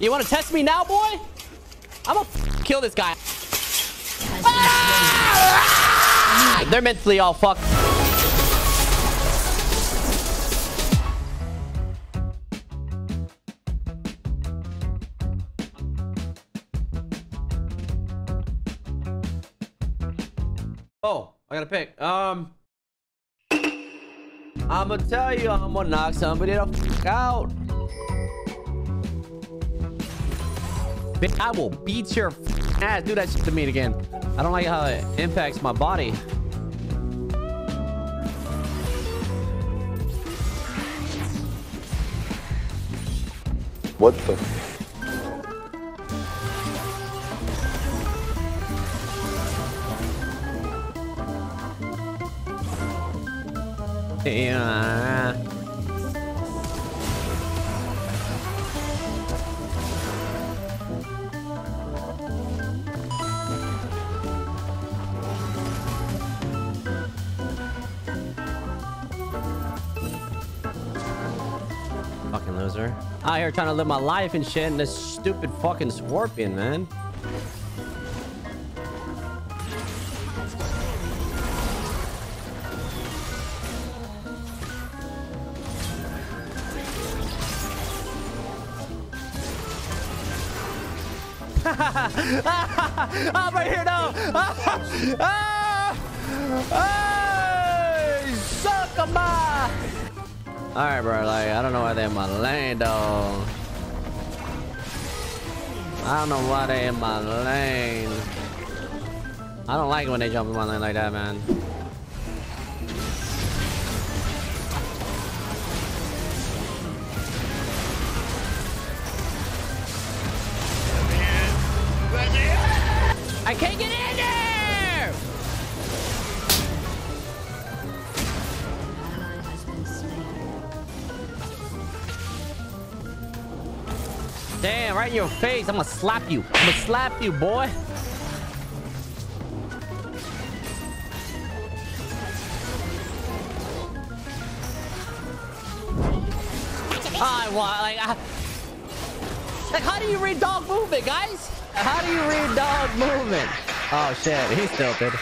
You want to test me now, boy? I'm gonna kill this guy. Ah! They're mentally all fucked. Oh, I gotta pick. I'm gonna tell you, I'm gonna knock somebody the fuck out. Bitch, I will beat your fucking ass. Do that shit to me again. I don't like how it impacts my body. What the? Yeah. Fucking loser. Out here trying to live my life and shit, and this stupid fucking Sworpeon, man. I'm right here now. Hey, suck-a-ma. All right, bro. Like, I don't know why they in my lane, though. I don't know why they in my lane. I don't like it when they jump in my lane like that, man. I can't get in there! Damn, right in your face. I'm gonna slap you. I'm gonna slap you, boy. I want, like, how do you read dog movement, guys? How do you read dog movement? Oh shit, he's stupid.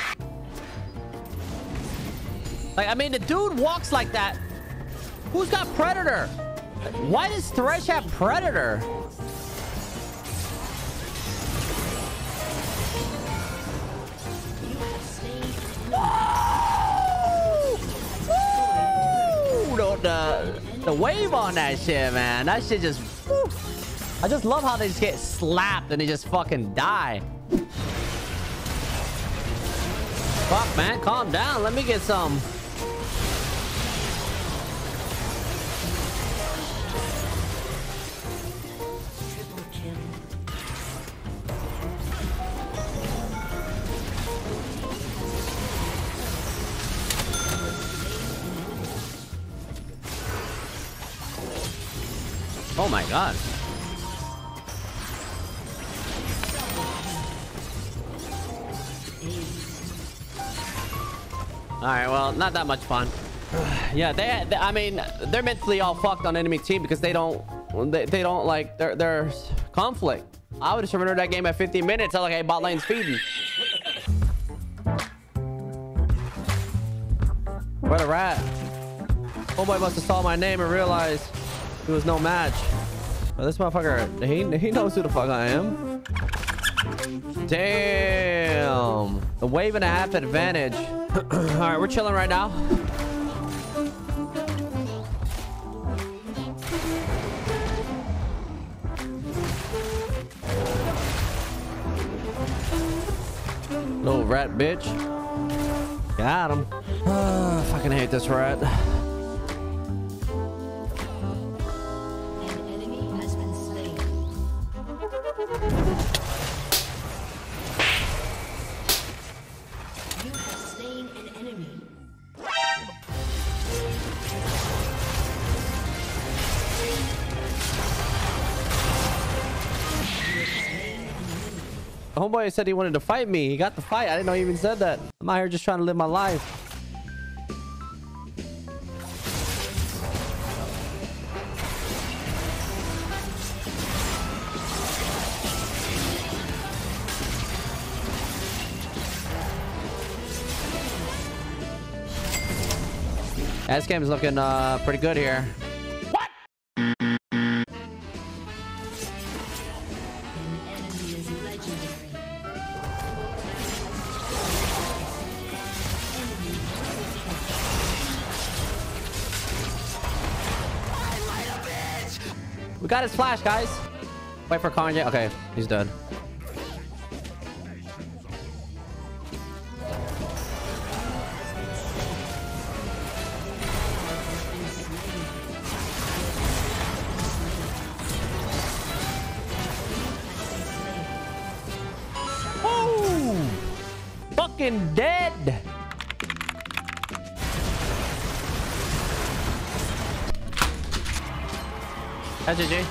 Like, I mean, the dude walks like that. Who's got Predator? Why does Thresh have Predator? Woo! Woo! The wave on that shit, man. That shit just... Woo. I just love how they just get slapped and they just fucking die. Fuck, man, calm down. Let me get some. Oh my God. All right, well, not that much fun. Yeah, they I mean, they're mentally all fucked on enemy team because they don't like their conflict. I would have surrendered that game at 15 minutes. I was like, hey, bot lane's feeding. Where the rat? Homeboy must have saw my name and realized it was no match. Well, this motherfucker, he knows who the fuck I am. Damn. The wave and a half advantage. Alright, we're chilling right now. Little rat bitch. Got him. I fucking hate this rat. Homeboy said he wanted to fight me. He got the fight. I didn't know he even said that. I'm out here just trying to live my life. Yeah, this game is looking pretty good here. What? We got his flash, guys. Wait for Kanye. Okay, he's done. Fucking dead. That's GG.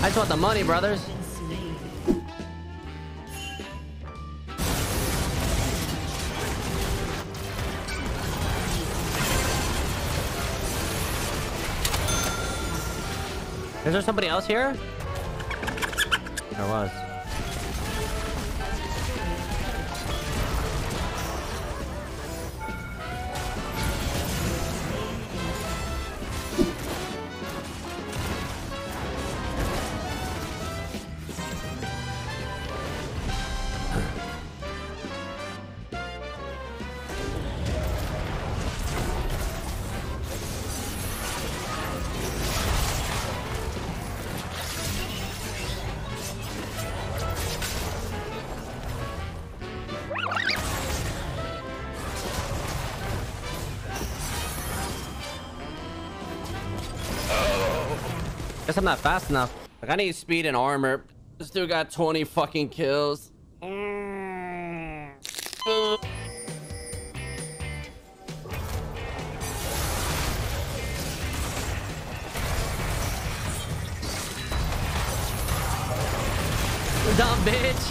I just want the money, brothers. Is there somebody else here? There was. Guess I'm not fast enough. Like, I need speed and armor. This dude got 20 fucking kills. Dumb bitch.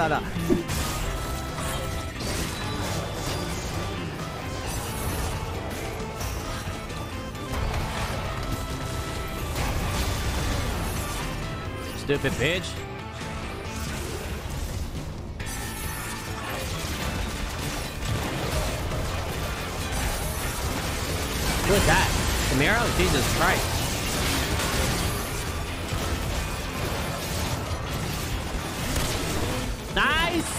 No. Stupid bitch. Who is that? Camaro? Jesus Christ. Nice!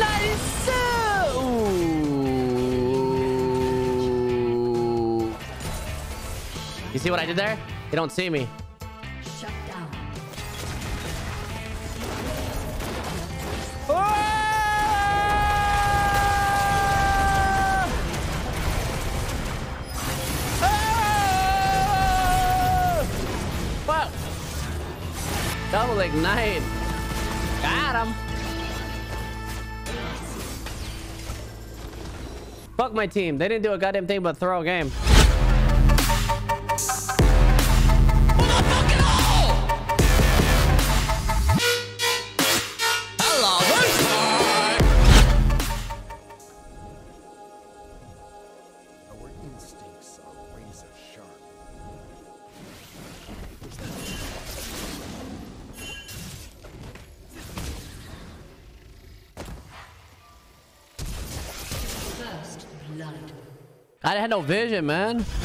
Nice! Ooh. You see what I did there? They don't see me. Shut down. Wow. Double ignite. Got him. Fuck my team. They didn't do a goddamn thing but throw a game. I had no vision, man.